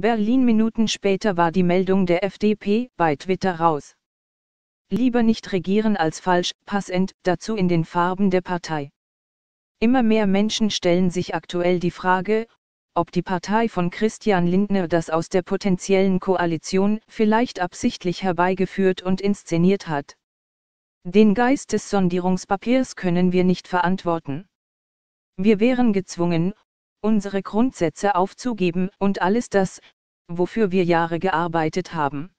Berlin. Minuten später war die Meldung der FDP bei Twitter raus. Lieber nicht regieren als falsch, passend dazu in den Farben der Partei. Immer mehr Menschen stellen sich aktuell die Frage, ob die Partei von Christian Lindner das aus der potenziellen Koalition vielleicht absichtlich herbeigeführt und inszeniert hat. Den Geist des Sondierungspapiers können wir nicht verantworten. Wir wären gezwungen, unsere Grundsätze aufzugeben und alles das, wofür wir Jahre gearbeitet haben.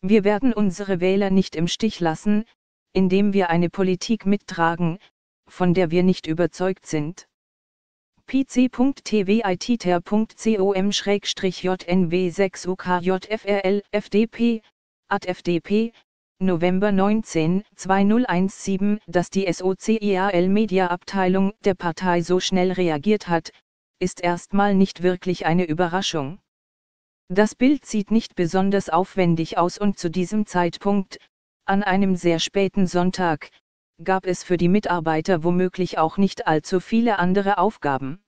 Wir werden unsere Wähler nicht im Stich lassen, indem wir eine Politik mittragen, von der wir nicht überzeugt sind. pc.twititer.com/jnw6ukjfrl/fdp, @fdp, November 19, 2017. Dass die SOCIAL-Media-Abteilung der Partei so schnell reagiert hat, ist erstmal nicht wirklich eine Überraschung. Das Bild sieht nicht besonders aufwendig aus und zu diesem Zeitpunkt, an einem sehr späten Sonntag, gab es für die Mitarbeiter womöglich auch nicht allzu viele andere Aufgaben.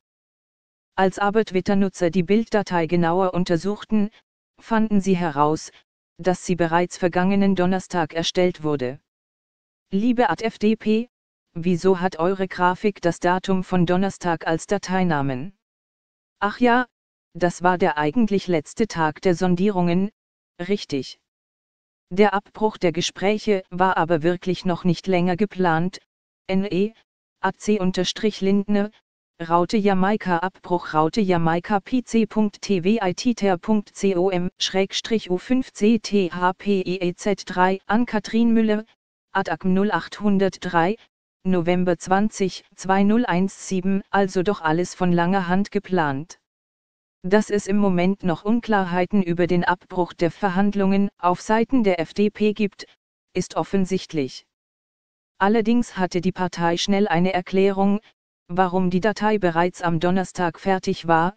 Als aber Twitter-Nutzer die Bilddatei genauer untersuchten, fanden sie heraus, dass sie bereits vergangenen Donnerstag erstellt wurde. Liebe @FDP, wieso hat eure Grafik das Datum von Donnerstag als Dateinamen? Ach ja, das war der eigentlich letzte Tag der Sondierungen, richtig. Der Abbruch der Gespräche war aber wirklich noch nicht länger geplant. NE@C_Lindner, Raute Jamaika, Abbruch Raute Jamaika, pc.twititer.com/u5cthpiez3, an Kathrin Müller, @ac0803, November 20, 2017, also doch alles von langer Hand geplant. Dass es im Moment noch Unklarheiten über den Abbruch der Verhandlungen auf Seiten der FDP gibt, ist offensichtlich. Allerdings hatte die Partei schnell eine Erklärung, warum die Datei bereits am Donnerstag fertig war.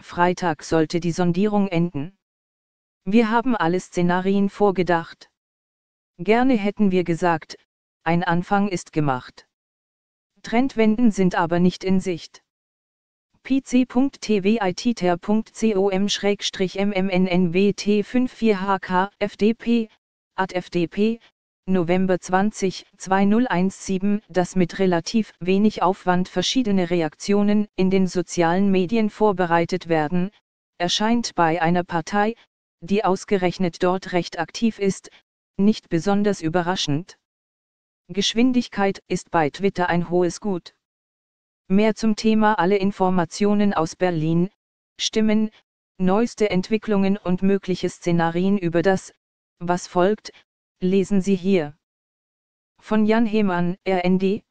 Freitag sollte die Sondierung enden. Wir haben alle Szenarien vorgedacht. Gerne hätten wir gesagt, ein Anfang ist gemacht. Trendwenden sind aber nicht in Sicht. pc.twititer.com/mmnnwt54hk/fdp, @fdp, November 20, 2017, dass mit relativ wenig Aufwand verschiedene Reaktionen in den sozialen Medien vorbereitet werden, erscheint bei einer Partei, die ausgerechnet dort recht aktiv ist, nicht besonders überraschend. Geschwindigkeit ist bei Twitter ein hohes Gut. Mehr zum Thema: alle Informationen aus Berlin, Stimmen, neueste Entwicklungen und mögliche Szenarien über das, was folgt, lesen Sie hier. Von Jan Heemann, RND.